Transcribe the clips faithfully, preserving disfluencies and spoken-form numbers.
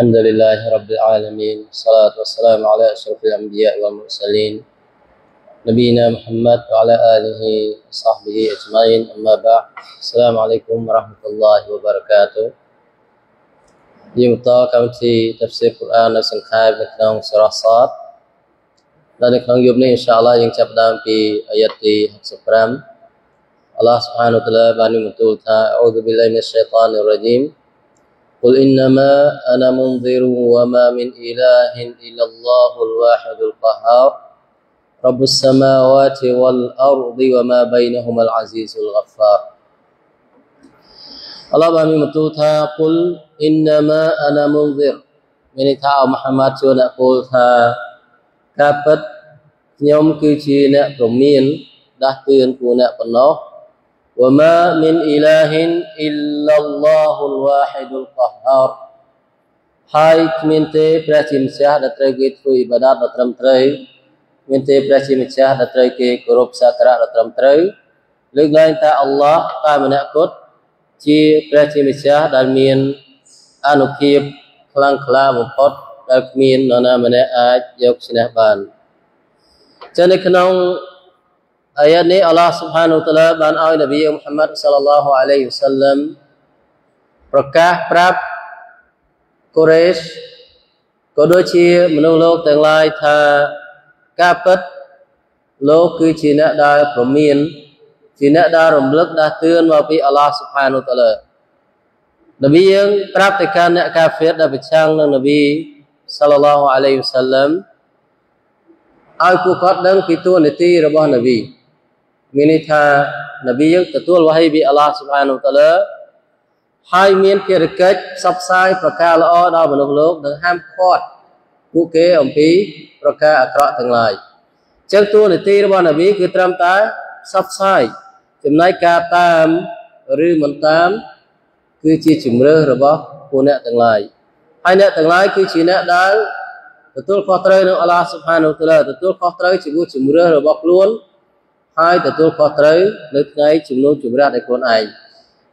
Alhamdulillahi Rabbil Alamin. Salatu wassalamu ala asyrafil anbiya wal mursalin Nabiina Muhammad wa ala alihi sahbihi ajma'in. Amma ba'd. Assalamualaikum warahmatullahi wabarakatuh. Chúng ta cảm thấy Tafsir Al-Quran đã sinh khai về trong Surah Sad. Và trong hôm nay insya-Allah yang chập đam pi ayat di Al-Quran. Allah Subhanahu wa taala bani mutul ta a'udzu billahi minasy syaithanir rajim. Qul innama ana munzirun wa ma min ilahin illallahul wahidul qahhar rabbus samawati wal ardi wa ma bainahumal azizul ghaffar. Allah bani mutu tha qul innama ana munzir meni tha Muhammad cho na qul tha ka pat nhom cứ chi na promien dah tươn của na pano wa ma min ilahin illallahul wahidul qahhar. Hai kmente prachim syah dat trai ke thu ibadat dat tram trai kmente prachim syah dat trai ke korop sakra dat tram trai leuk lain ta Allah ta manakut chi prachim syah dal mien anukip khlang khla bopot dal mien nona mane aj yok sneh ban chan ne knong ayat ni Allah Subhanahu wa taala ban oi Nabi Muhammad sallallahu alaihi wasallam prakah prap Quraish ko do chi mnung lok tang lai tha ka pat lok ku chi na da promien chi na da rom luk da tươn ma pi Allah Subhanahu wa taala Nabi yang prap te kan na kafir da bichang nang Nabi sallallahu alaihi wasallam ai ku kot dang pi tu ni ti robah Nabi. Mini tha Nabi yang tetul wahai bi Allah Subhanahu wa taala hai mien ke rekaj sap sai prakar lao da manuh lok dang ham khot pu ke ompi prakar akra tang lai chang tu ni ti robah Nabi ke tram ta sap sai chimnai ka tam rư mon tam ke chi chimreh robah pu na tang lai hai na tang lai ke chi na dal tetul khot trai nang Allah Subhanahu wa taala tetul khot trai chi bu chimreh robah kluon hai tetul khot trai le ngai chumnu chumrat ai kon ai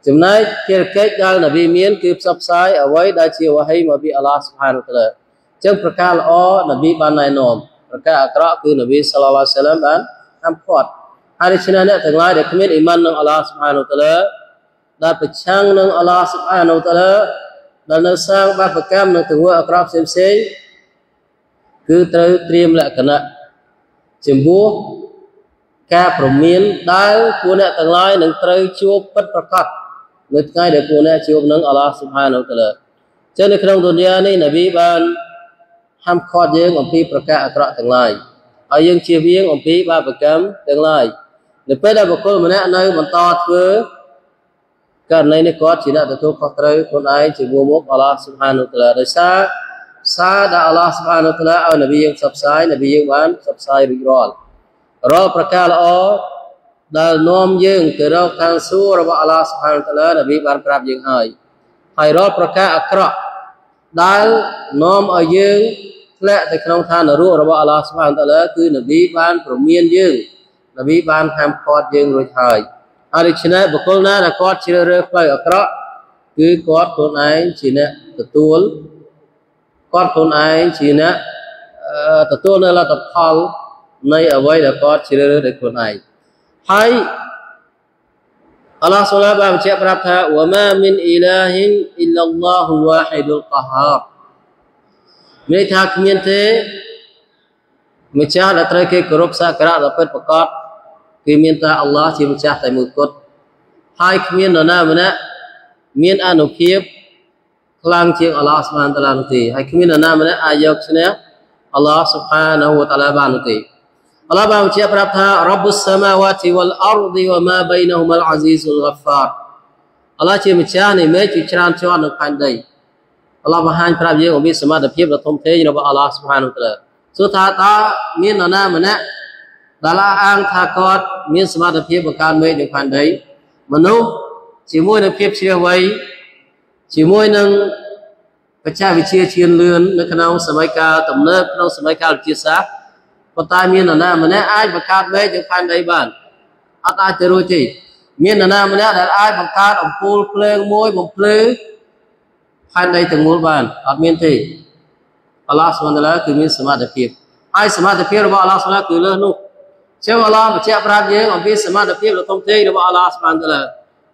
chumnai ke kek dal Nabi mien ke phsap sai awai da chi wahai ma bi Allah Subhanahu wa taala chang prakar lao Nabi ban nai nom prakar akra ku Nabi sallallahu alaihi wasallam ban ham khot hai china na tang lai de khmien iman nang Allah Subhanahu wa taala da pachang nang Allah Subhanahu wa taala da na sang ba prakam nang tu akra sem sem ku trau triam lakana chimbu ca promien dal ku na tang lai nang trau chuop pat prakat le ngai de ku na chuop nang Allah Subhanahu wa taala chai ne krong dunia ni Nabi ban ham khot yeung ompi prakar akra tang lai hai yeung chi vieng ompi ba prakam tang lai le pe da bokol mana nai banta thwe ka nai ne kot chi na tu khot trau kon ai chi wo mok Allah Subhanahu wa taala doi sa sa da Allah Subhanahu wa taala au Nabi yeung sap sai Nabi yeung ban sap sai ri rol rau prakar lao dal nom yeung te rau thang su robah Allah Subhanahu wa taala Nabi ban prap yeung hai hai rau prakar akra dal nom au yeung thlak te knong tha na ru robah Allah Subhanahu wa taala ku Nabi ban promien yeung Nabi ban ham khot yeung ruj hai a ri china bokol na na kot chire re phai akra ku kot kon ai china tatul kot kon ai china tatul na la ta phal nay away đã có chỉ được được con này hai Allah Subhanahu wa ta'ala berkata wa ma min ilahin illallahu wahidul qahhar mei tha khmien te mecha da trai ke korop sakra da pet prakot ke mien ta Allah chi mecha tai mut kot hai khmien nona mana mien anukhip khlang chieng Allah Subhanahu wa ta'ala nti hai khmien nona mana ayok chne Allah Subhanahu wa ta'ala ban nti Allah Subhanahu wa taala berkata Rabbus samawati wal ardi wa ma bainahumal azizul ghaffar. Allah ជាម្ចាស់នៃមេឃជាច្រើនជាន់នៅផែនដី Allah បង្ហាញប្រាប់យើងអំពីសមត្ថភាពដ៏ធំធេងរបស់ Allah Subhanahu wa taala សួរថាតើមាននរណាម្នាក់ដែលអាងថាគាត់មានសមត្ថភាពបង្កើតមេឃនៅផែនដីមនុស្សជាមួយនឹងភាពជ្រះវៃជាមួយនឹងបច្ចេកវិទ្យាជឿនលឿននៅក្នុងសម័យកាលទំនើបក្នុងសម័យកាលវិទ្យាសាស្ត្រប៉ុន្តែមាននរណាម្នាក់អាចបង្កើតមេឃនៅផែនដីបានអត់អាចទៅរួចទេមាននរណាម្នាក់ដែលអាចបង្កើតអំពូលភ្លើងមួយបំភ្លឺ hai đây từng muốn bàn ở miền thì Allah subhanahu từ miền smart appear ai smart appear là Allah subhanahu từ lớn luôn xem Allah và che prab nhé ở miền smart appear là không thấy là Allah subhanahu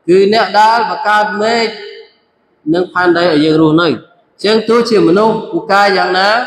từ nét đá và cam mê nâng han đây ở giường ruộng này xem tôi chỉ một nông bukai dạng ná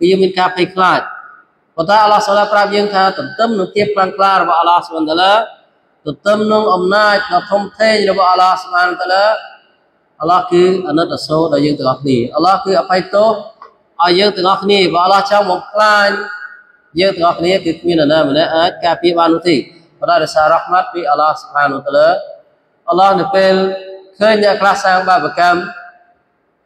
pi yeung mien ka pai khlat. Pota Allah sala prab yeung tha temtem nang thiep khlang khla robot Allah subhanahu wa ta'ala temtem nang amnaj da thom thei robot Allah subhanahu wa ta'ala Allah cứ anh đã số đại dương từ ngọc nì Allah cứ phải tốt ai dương từ ngọc nì và Allah trong một lai dương từ ngọc nì cứ như là nam này ấy cà phê ban thì và đây là sa rahmat vì Allah subhanahu wa taala Allah được pel khơi nhà class sang ba bậc cam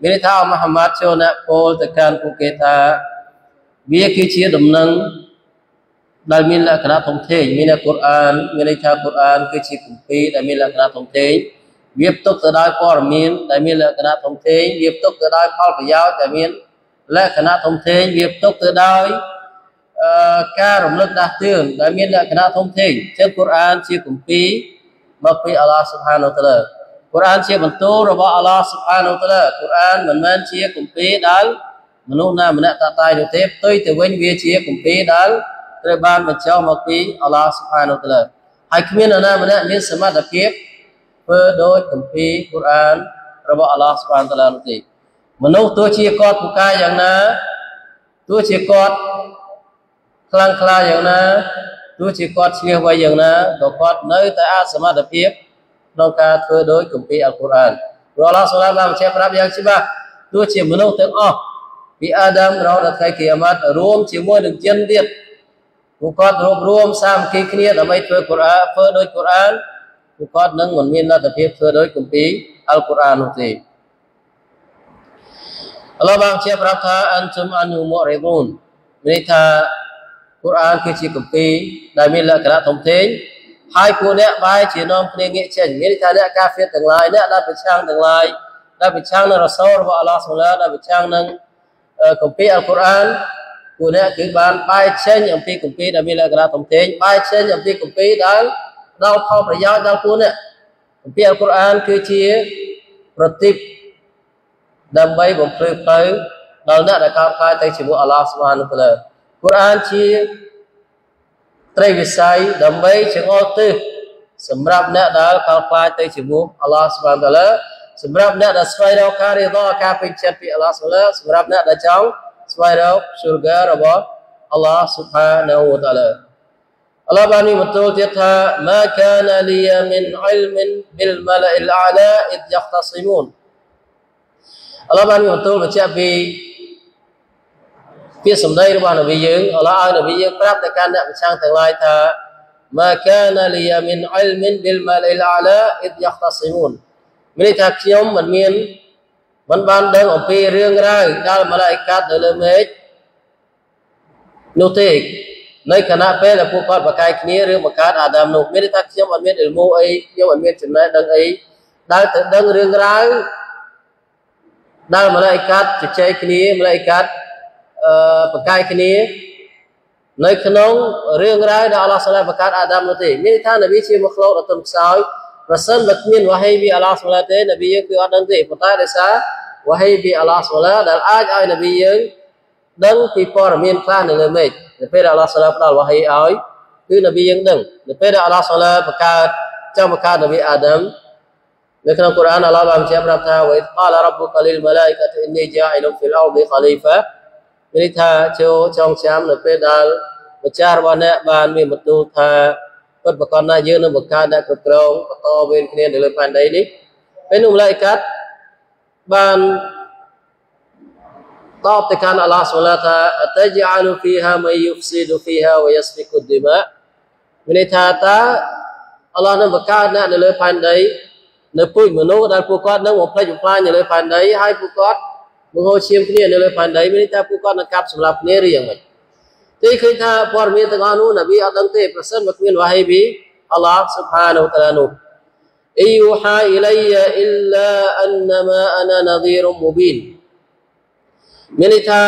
Mình thao Muhammad cho nè cô từ can cô kê tha. Biết khi chia đồng năng đại mình là cả thông thế, mình là Quran, mình là cha Quran, cái chỉ cũng phi đại mình là cả thông thế. Nghiệp tốt từ đai phò miền đại miền là cái na thông thế nghiệp tốt từ đai phò phải giáo đại miền là cái na thông thế nghiệp tốt từ đai ca rồng lực đạt tường đại miền là cái na thông thế trên Quran chia cùng phí mà phí Allah subhanahu wa taala Quran chia bằng tu rồi bảo Allah subhanahu wa taala Quran mình men chia cùng phí đái mình lúc nào mình đã tạ tay được thế tôi từ bên vía chia cùng phí đái rồi ban mình cho mà phí Allah subhanahu wa taala hai khi nào nào mình đã biết sự mất đặc biệt đôi cầm phí Quran rồi bảo Allah subhanahu wa taala thì mình nói tôi chỉ có một cái rằng là tôi chỉ có khlang khla rằng là tôi chỉ có chia vai rằng là tôi có nơi tại a sma đặc biệt nông ca tôi đối cầm phí Al Quran rồi Allah subhanahu wa taala chia pháp yang siapa tôi chỉ mình nói tiếng o vì Adam rồi đặt cái kia mà rôm chỉ mua được chân điệt tôi có rôm rôm sam kia kia là mấy tôi Quran phơi đôi Quran Cô có nâng một miền là tập hiệp thưa đối cùng phí Al-Quran hồn gì Allah bang chia pháp tha Antum anu mu'ridun Mình tha Quran khi chỉ cùng phí Đại miền là cả đã thống thế Hai cô nẹ vai chỉ nông kia nghĩa trình Mình tha nẹ ca phiết từng lai Nẹ đã bị trang từng lai Đã bị trang nâng Rasul và Allah subhanahu Đã bị trang nâng cùng phí Al-Quran Cô nẹ cứ bàn bài trên nhầm phí cùng phí Đại miền là cả đã thống thế Bài trên nhầm phí cùng phí đáng Đau khó bởi giáo giáo cuốn ạ Vì Al-Quran cứ chia Rất tiếp Đâm bấy bổng phơi phơi Đó là đã cao khai tay chỉ mũ Allah subhanahu wa ta'ala Quran chia Trây vi say Đâm bấy chứng ô tư Sầm rạp nạ đã cao khai tay chỉ mũ Allah subhanahu wa ta'ala Sầm rạp nạ đã xoay rau kari do Ka phình chất vì Allah subhanahu wa ta'ala Sầm rạp nạ đã chóng Xoay rau surga rau bó Allah subhanahu wa ta'ala Allah bani betul titha ma kana liya min ilmin bil mala'il a'la id yahtasimun Allah bani betul baca bi phía sầm đây đó bạn là bây giờ Allah ơi là bây giờ pháp tại can đã bị sang tầng lai tha ma kana liya min ilmin bil mala'il a'la id yahtasimun mình thật khiom mình miên mình ban đơn ở phía riêng ra dal malaikat đời lên hết nô tệ Nơi khả nạ phê là phụ quát và khai khí rương và khát Ả Đàm nụ Mế đi thắc chiếm ẩn miết ẩn mô ấy Chiếm ẩn miết chừng này đăng ấy Đang tự đăng rương ráng Đang mà lại khát Chịu cháy khí mà lại khát Và khai khí Nơi khả nông rương ráng Đã Allah s a và khát Ả Đàm nụ tế Mế đi thắc nà bí chì mắc lâu đã tầm sáu Và sân vật miên và hay vì Allah s a tế Nà bí dương cứ át đăng tế Và ta đại xá Và hay vì Allah s a Đã ai ai nà bí dương Đăng phí phò rả miên khá nâng mệt Daripada Allah Subhanahu Wa Taala wahai ai, tu Nabi yang deng. Daripada Allah Subhanahu Wa Taala berkat, cakap berkat Nabi Adam, Và trong Quran Allah làm cho Abraham tha với Allah Rabbuka lil malaikati inni ja'ilun fil ardi khalifa. Mình tha cho trong chám được phê đàn và cha ban nè ban mình một tu tha. Bất bạc con na dư nó bậc ca đã cực rộng và to bên kia để lên bàn đấy đi. Bên ông lại cắt ban top thì can Allah Subhanahu tha ataj'alu fiha may yufsidu fiha wa yasfiku dima. Mình tha ta Allah nó bậc ca đã để lên bàn đấy. Nếu bụi mà nó đã phụ con nó một phải chụp lại như lời phản đấy hai phụ con một hồi xem kia như lời phản đấy mới ta phụ con nó cặp sầm lạp nề riêng mình tuy khi ta phò miết ta nganu là bị ở đằng tây person mặc nhiên vay bị Allah subhanahu wa taala ayuha ilayya illa annama ana nadhirun mubin mình ta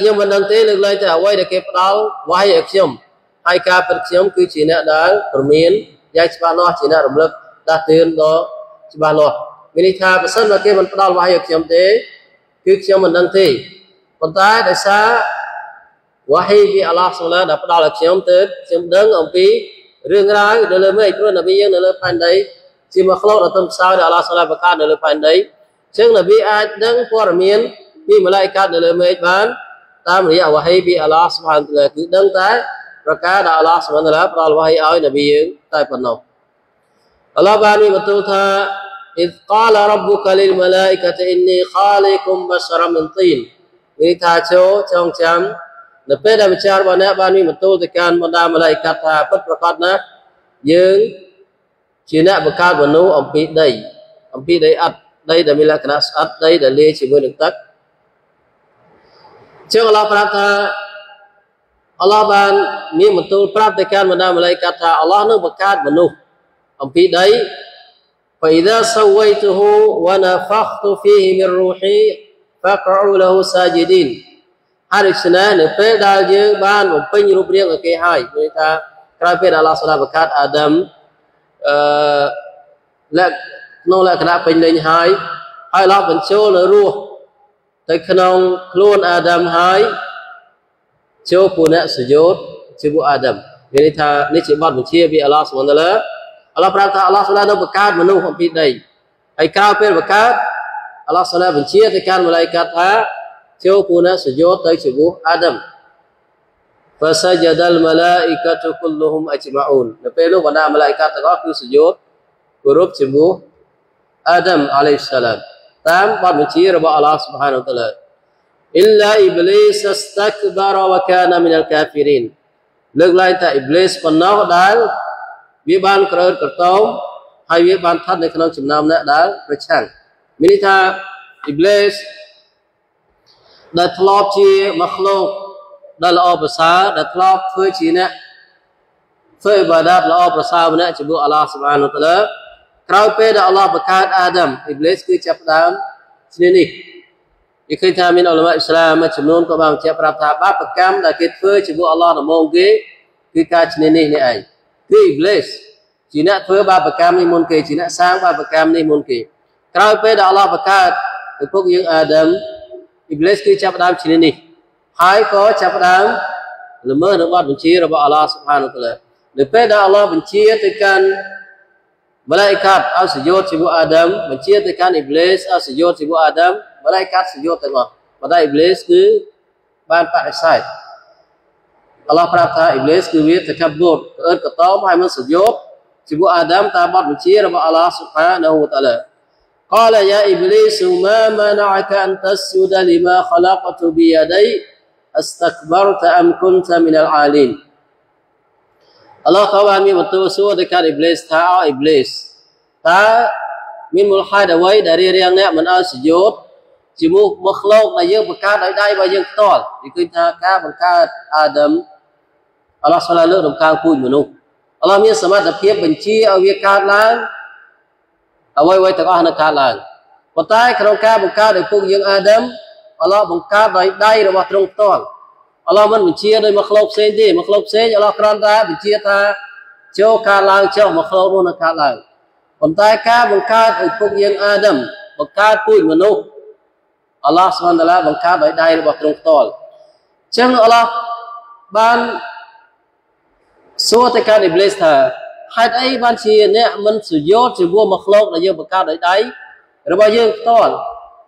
khi mà đằng tây lực lại ta vay để kẹp đào vay ở xiêm hai cặp ở xiêm cứ chỉ là đào permiên giải span nó chỉ là rầm lấp đã tiền đó bà lọt mình tha và sân là kia mình đào vài hiệp thế cứ xem mình đăng thi còn ta đại sa vài vì Allah Subhanahu đã đào là xem thế xem đứng ông pi riêng ra để lên mấy cái là bây giờ để lên pan đấy chỉ mà khâu là tâm sao để Allah Subhanahu và các để lên pan đấy chứ là vì ai đứng qua miền vì mà lại các để lên mấy ban ta mình hiểu vài vì Allah Subhanahu là cứ đứng ta rồi các đã Allah Subhanahu đã đào vài ơi là bây giờ tại phần nào Allah bani betul tha إذ قال ربك للملائكة إني خالق بشرا من طين. Ini tha cho trong chấm. Nếu bây giờ bicara bani bani betul tekan pada malaikat tha perkataannya yang cina berkat menu ampi day, ampi day at day dari mila kenas at day dari leh cuma dekat. Jauh Allah berkata Allah bani betul perhatikan pada malaikat tha Allah nu berkat menu. Ampi day, فَإِذَا سَوَّيْتُهُ وَنَفَخْتُ فِيهِ مِنْ رُوحِي فَقَعُوا لَهُ سَاجِدِينَ. Hari Senin, Nabi dah je ban mempunyai rupiah ke hai. Mereka kerapin Allah Subhanahu berkat Adam, lek nolak kerapin dengan hai. Hai Allah mencium ruh, terkenang keluar Adam hai. Cium punak sujud, cium Adam. Mereka ni cibat mencium bi Allah Subhanahu. Allah berkata Allah Subhanahu Wataala berkat menuh hampir day. Aikal per berkat Allah Subhanahu benciya tekan malaikat ha cium puna sujud dari subuh Adam. Fasajadal malaikatu kulluhum ajma'un. Nepelu pada malaikat tegak tu sujud kurup subuh Adam alaihissalam. Tam pada benciya raba Allah Subhanahu Wataala. Illa iblis astakbara wa kana min al kafirin. Leglai tak iblis penuh dal. Vì ban cờ tàu hay vì ban thắt này không chìm nam nữa đã rất chẳng mình ta Iblis đặt lọp chi mặc lô đặt lọp bờ sa đặt lọp phơi chi nè phơi bờ đặt lọp bờ sa nè chỉ bu Allah Subhanahu wa taala kau pe đặt Allah berkat Adam Iblis cứ chấp đam sini ni khi tham min ulama Islam chìm nôn có bằng chấp rập tháp ba cam đặt kết phơi chỉ bu Allah làm mong cái cái cái sini ni này ai Dia Iblis. Cina tua bapa kami mungkin, Cina sang bapa kami mungkin. Kalau pada Allah berkat, untuk yang Adam, Iblis kita dalam Cina ni. Hai kau dalam lemah lemah benci kepada Allah Subhanahu Wataala. Pada Allah benci tekan malaikat al sujud sibu Adam, benci tekan Iblis al sujud sibu Adam, malaikat sujud tengah. Pada Iblis tu ban tak esai. Allah berkata Iblis kuwit takabur keer ketom hai man sujud cibu Adam tabat benci kepada Allah Subhanahu wa taala. Qala ya Iblis ma mana'aka an tasjuda lima khalaqtu bi yadai astakbarta am kunta min al-'alin. Allah qawami betul suruh dekat Iblis ta'a Iblis ta min mulhad awai dari riang nak man sujud cibu makhluk na jeung berkat dari dai ba jeung tol dikeuj tha ka berkat Adam Allah Subhanahu Wataala đồng cao cùi menu. Allah miết sớm đã phép bình chi ở việc cá lang, ở vây vây tất cả hàng cá lang. Còn tại trong cá bông cá để phụng dưỡng Adam, Allah bông cá đại đại là vật trong toàn. Allah vẫn bình chi đời mặc lộc sen đi, mặc lộc sen Allah kran ta bình chi ta cho cá lang cho mặc lộc luôn là cá lang. Còn tại cá bông cá để phụng dưỡng Adam, bông cá cùi menu. Allah Subhanahu Wataala bông cá đại đại là vật trong toàn. Chẳng Allah ban Suruh tekan Iblis tha Hãy thấy ban chi nè mình sử dụng sự vua mặc lộc là dương bậc cao đấy đấy. Rồi bao nhiêu con?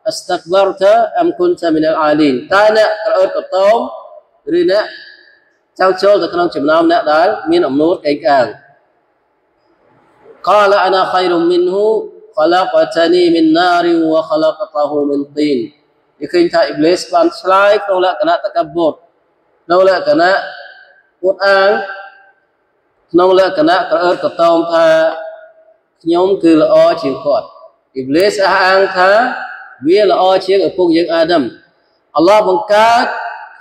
Astagfirullah am kunta minal alin. Tai nè cỡ cỡ tôm. Rồi nè trao trôi cái con chim nam nè đấy miên ẩm nốt cái càng. Qala ana khairum minhu khalaqatani min narin wa khalaqatahu min tin. Thì khi thầy Iblis ban slide đâu là cái nát takabbur, đâu là cái nát uất an. Nông lệ cả nạ cả ớt cả tông tha nhóm cứ là o chiếc khọt Iblis á ăn tha viên là o chiếc ở cung dưỡng Adam. Allah bằng cách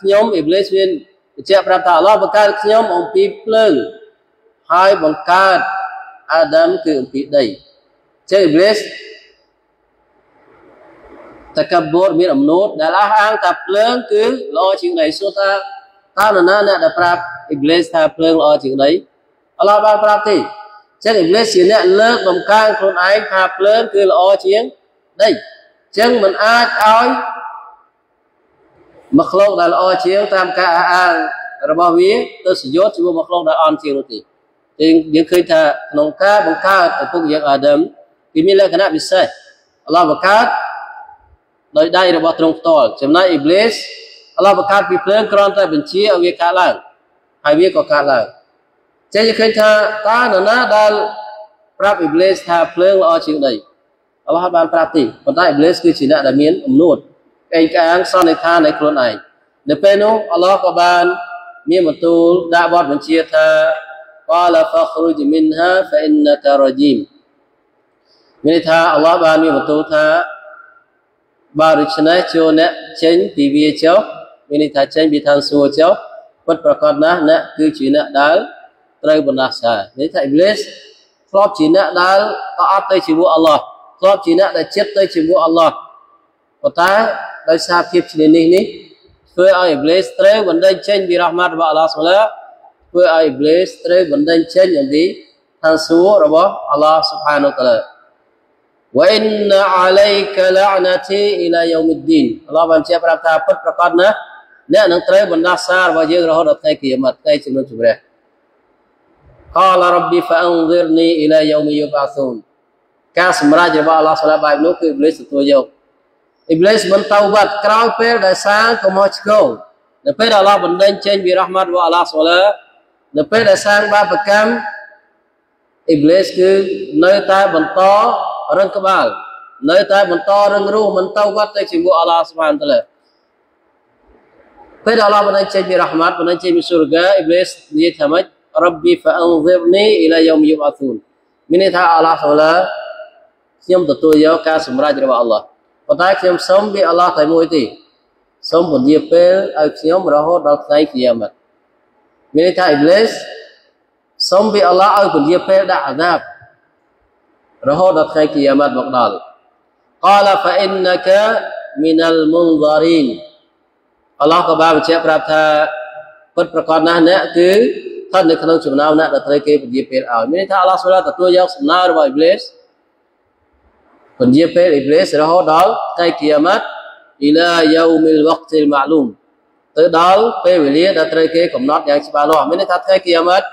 nhóm Iblis viên chẹp rạp thả Allah bằng cách nhóm ông phí plâng hai bằng cách Adam cứ ông phí đầy chứ Iblis ta cập bốt miễn ẩm nốt đã là ăn tạp plâng cứ là o chiếc này số ta ta là nạ nạ đã rạp Iblis tha plâng là o chiếc đấy. Allah ban prati. Jadi Iblis ini lek bengkang khun aing hap leung keu loo chieng dei. Cheng men aach oi makhluk dal loo chieng tam ka aang robos vi to sujud chua makhluk dal on chieng nut ti. Jeung jeung kheuy tha knong ka bengkaat puk jeung Adam vi mien lakkhana biseh. Allah bengkaat doi dai robos trong ptol. Chemnai Iblis Allah bengkaat vi pleung kron ta benchi oi vi ka laang. Hai vi ko ka laang. Jadi kita tahu nana dal prab Iblis tha pleng lo chieng dei. Allah ban prati. Pantai Iblis ke china da mien amnut. Kaeng kaang son nei tha nei khluon aeng. Dei pe nu Allah ko ban mien betul da bot benchie tha qala fakhruj minha fa innaka rajim. Mien tha Allah ban mien betul tha ba ru chnai cheu ne cheng pi vi cheu. Mien tha cheng bi than suo cheu. Pat prakot na na keu china dal trai benasa. Jadi tha Iblis klop china dal taat tai chibu Allah. Klop china dal chet tai chibu Allah. Pota dai sa phiep chini ni ni thue ai Iblis trai bandai chen bi rahmat ba Allah subhanahu thue ai Iblis trai bandai chen bi thang su robo Allah subhanahu taala. Wa inna alayka la'nati ila yaumiddin. Allah ban che prap tha pat prakot na ne nang trai benasa ba jeung rahot dat kai kiamat kai chinu jibreh. Qala rabbi fa'anzirni ila yaumi yub'atsun. Ka samrajរបស់ Allah Subhanahu wa ta'ala នោះគឺ Iblis ទទួលយក Iblis មិនតោបាត់ក្រោយពេលដែលសាងកំហុសឆ្គងនៅពេលដែល Allah បណ្ដេញចេញពីរ៉ហ្មាត់របស់ Allah Subhanahu wa ta'ala នៅពេលដែលសាងបាបកម្ម Iblis គឺនៅតែបន្តរឹងក្បាលនៅតែបន្តរឹងរូសមិនតោបាត់ទៅជាមួយ Allah Subhanahu wa ta'ala ពេលដែល Allah បណ្ដេញចេញពីរ៉ហ្មាត់បណ្ដេញចេញពី surga Iblis និយាយថាម៉េច Rabbi fa'anzirni ila yaumi yub'atsun. Mene tha Allah ta'ala ខ្ញុំទទួលយកការសម្រេចរបស់ Allah. ប៉ុន្តែខ្ញុំសូមពី Allah តែមួយទេសូមពន្យាពេលឲ្យខ្ញុំរហូតដល់ថ្ងៃគីយ៉ាម៉ាត់. Mene tha Iblis សូមពី Allah ឲ្យពន្យាពេលដាក់អាណាប់រហូតដល់ថ្ងៃគីយ៉ាម៉ាត់មកដល់. Qala fa innaka minal munzarin. Allah ក៏បានបញ្ជាក់ប្រាប់ថាពិតប្រាកដណាស់អ្នកគឺท่านในขณะจุ่มน้ำนะแต่เธอเก็บปัญญาเปรเอาไม่ได้ถ้าอัลลอฮฺสุลต่านตัดตัวยาวสำนาหรือว่าอิบลิสปัญญาเปรอิบลิสแล้วดอลใกล้กิยามัตอิลายาวมิลวักติลมาลุมตัวดอลเปรวิลีแต่เธอเก็บกำนัดอย่างชิบาลอไม่ได้ถ้าใกล้กิยามัต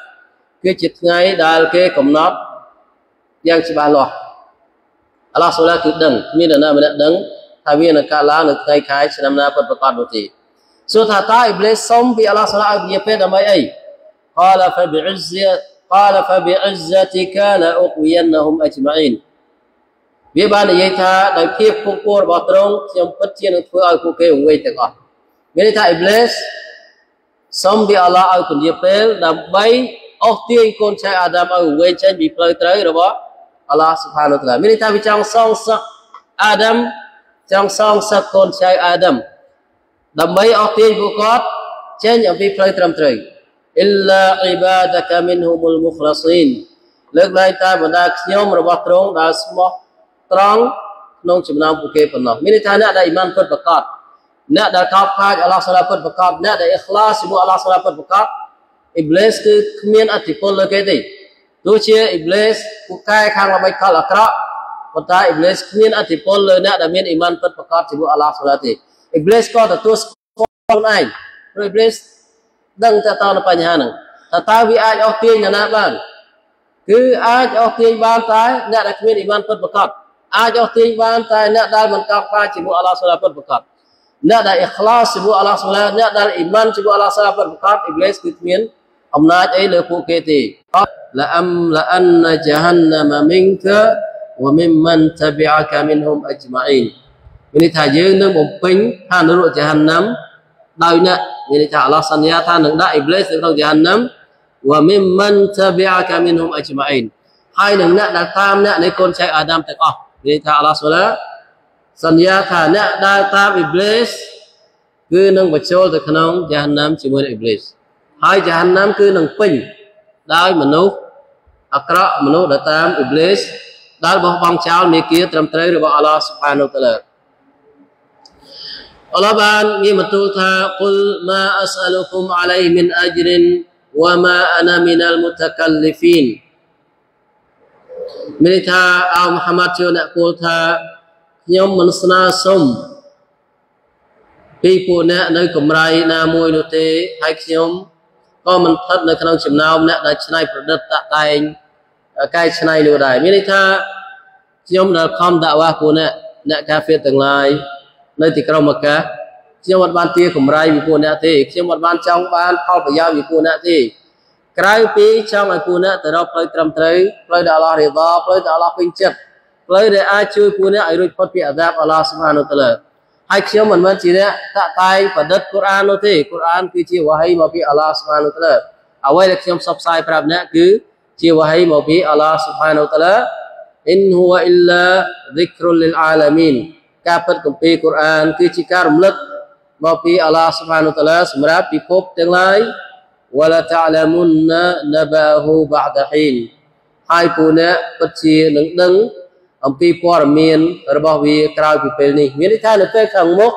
ก็จิตไงดอลเก็บกำนัดอย่างชิบาลออัลลอฮฺสุลต่านคือดังมีแต่หน้าไม่ได้ดังทวีนักการล้างหรือใครใครชนะหน้าเป็นประการบุตรีสุดท้ายตาอิบลิสส่งไปอัลลอฮฺสุลต่านปัญญาเปรทำไมไอقال فبعزة قال فبعزتك لأغوينهم أجمعين. بيبان يتها دكيف كوكور باترون يمبتشي نتفوق كوكير ويتقى. بيتا إبليس سم بي الله أو كن يبل دبي أختي كون شيء آدم أو ويتشي بيبل ترى ربا الله سبحانه وتعالى. بيتا بيجان سانسك آدم جان سانسك كون شيء آدم دبي أختي بوكات شيء يبي بيبل ترى ترى. Illa ibadaka minhumul mukhlasin. Lek lai ta benda knyom robot trong da smok trong nong chimnam puke panoh. Mini ta na da iman put bakat. Na da kap khaj Allah Subhanahu put bakat. Na da ikhlas ibu Allah Subhanahu put bakat. Iblis ke khmien atikol lek te. Tu che Iblis pukai khang labai kal akra. Pota Iblis khmien atikol le na da mien iman put bakat ibu Allah Subhanahu te. Iblis ko ta tus ko nai. Pro Iblis ដឹងតើតើបញ្ហាហ្នឹងតើតើវាអាចអស់ទាញណាបាន Cứ ai cho tiền ban tay, nét đặc biệt iman phật bậc ai cho tiền ban tay, nét đại mình cao pha chỉ muốn Allah Subhanahu phật bậc nét đại ikhlas chỉ muốn Allah Subhanahu nét đại iman chỉ muốn Allah Subhanahu phật bậc iblis cứ miên ông nói ấy lời phụ kê thì là âm là anh jahannam minka wa mimman tabi'aka minhum ajma'in ini thajeng nang bomping han ro jahannam dau nya ini tha Allah sanya tha nang da iblis trong jahannam wa mimman tabi'aka minhum ajma'in hai nang na da tam na nei kon chai Adam tang oh ini tha Allah sala sanya tha na da tam iblis cứ nang bachol to khong jahannam chimoi iblis hai jahannam cứ nang ping dai manuh akra manuh da tam iblis dal boh bang chao me kia tram treuរបស់ Allah Subhanahu wa ta'ala Allah ban ni betul tha qul ma as'alukum alaihi min ajrin wa ma ana minal mutakallifin. Mereka al Muhammad cho nak qul tha nyom men sna som pi pu na noi kamrai na moi no te hai khnyom ko men phat no knong chimnaom na dai chnai pradit ta taeng kai chnai lu dai. Mereka nyom na khom dakwah pu na na kafir tang lai nơi thì cầu mặc cả khi một ban tia của mày vì cô nè thì khi một ban trong ban thao phải giao vì cô nè thì cái pi trong ngày cô nè từ đó play trầm tới play đã lo để lo play đã lo kinh chất play để ai chơi cô nè ai rồi phát bị áp đặt Allah Subhanahu wa ta'ala hai khi mình vẫn chỉ nè tạ tay và đất Quran nó thì Quran cứ chỉ wahi mà bị Allah Subhanahu wa ta'ala ở đây là khi sắp sai phải nè cứ chỉ wahi mà bị Allah Subhanahu wa ta'ala in huwa illa dhikrul lil alamin Kapat kumpi Quran kecikar melek mapi Allah Subhanahu wa ta'ala semrap pipop teng lai wala ta'lamunna nabahu ba'da hin hai puna perci neng neng ampi pormien rebah wi krau pipel ni mi ni tha ne pe khang mok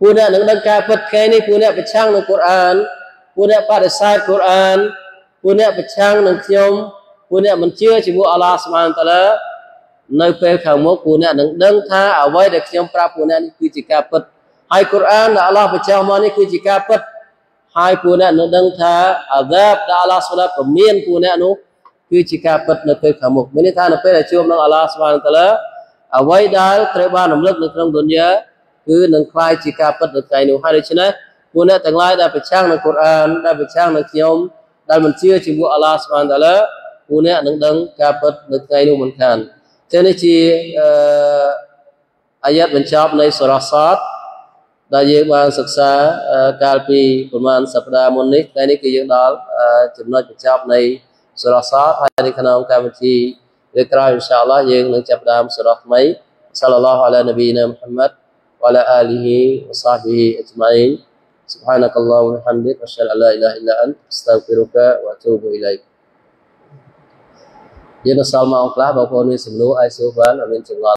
puna neng neng kapat kai ni puna pechang neng Quran puna padasai Quran puna pechang neng khnyom puna menchue chimu Allah Subhanahu wa ta'ala nơi phê khảo mốt của nè nâng đơn tha ở với đặc nhóm pháp của nè cứ chỉ ca Phật hai Quran đã Allah và chào mani cứ chỉ ca Phật hai của nè nâng đơn tha ở dẹp đã Allah sula của miên của nè nó cứ chỉ ca Phật nơi phê khảo mốt mình tha nơi phê là chôm nâng Allah subhanahu wa taala ở với đá tre ba nằm lật nâng trong đồn nhớ cứ nâng khai chỉ ca Phật được cái nụ hai đứa chứ nè của nè tầng lai đã phải trang nâng Quran đã phải trang nâng nhóm đã mình chưa chỉ mua Allah subhanahu wa taala của nè nâng đơn ca Phật được cái nụ mình khàn thế nên chỉ ayat bên trong này surah Sad đại diện ban sách sa kalpi của ban sách đa môn nick cái này cái đó chấm nói bên trong này surah Sad hay là nào các bạn chỉ để coi inshallah riêng những chấm đam surah mấy sallallahu alaihi nabiyina Muhammad wa ala alihi wa sahbihi ajma'in subhanakallah wa bihamdika ashhadu an la ilaha illa anta astaghfiruka wa atubu ilaik Jadi, selama orang kelab, bapa ini semua, aisyu ban, amin, cenggal.